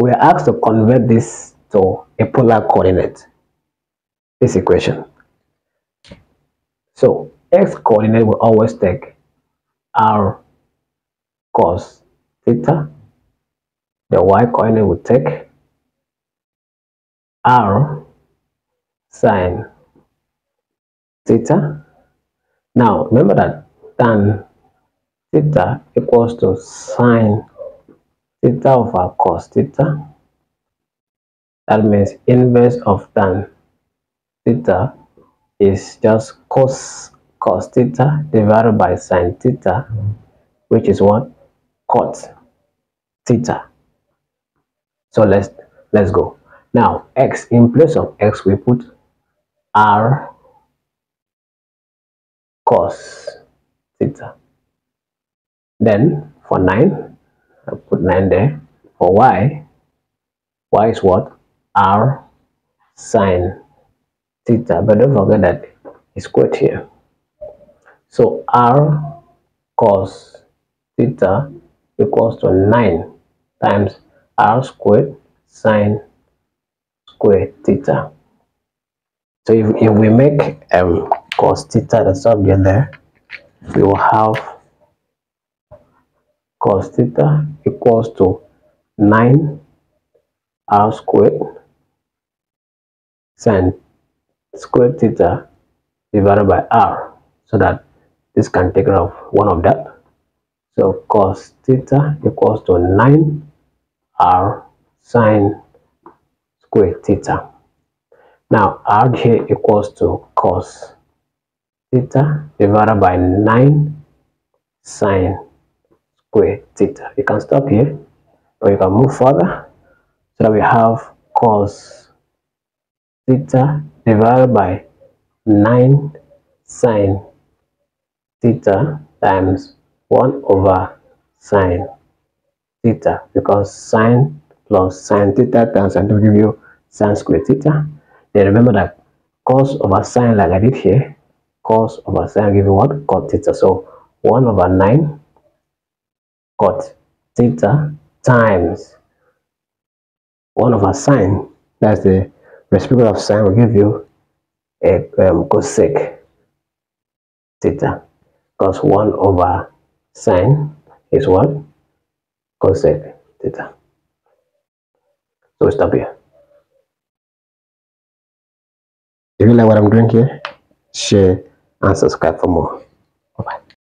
we are asked to convert this to a polar coordinate, this equation. So x coordinate will always take r cos theta. The y coordinate will take r sine theta. Now remember that tan theta equals to sine theta over cos theta. That means inverse of tan theta is just cos theta divided by sine theta, which is what? Cot theta. So let's go. Now x, in place of x we put r cos theta. Then for 9, I put 9 there. For y is what? R sine theta, but don't forget that it's squared here. So r cos theta equals to 9 times r squared sine square theta. So if we make cos theta the subject there, we will have cos theta equals to 9 r squared sine square theta divided by r, so that this can take off one of that. So cos theta equals to 9 r sine square theta. Now r here equals to cos theta divided by 9 sine square theta. You can stop here, or you can move further, so that we have cos theta divided by 9 sine theta times 1 over sine theta, because sine plus sine theta times sine will give you sine square theta. Then remember that cos over sine, like I did here, cos over sine give you what? Cot theta. So 1 over 9 cot theta times 1 over sine, that's the reciprocal of sine, will give you a cosec theta, because 1 over sine is what? Cosec theta. So we stop here. If you like what I'm doing here, share and subscribe for more.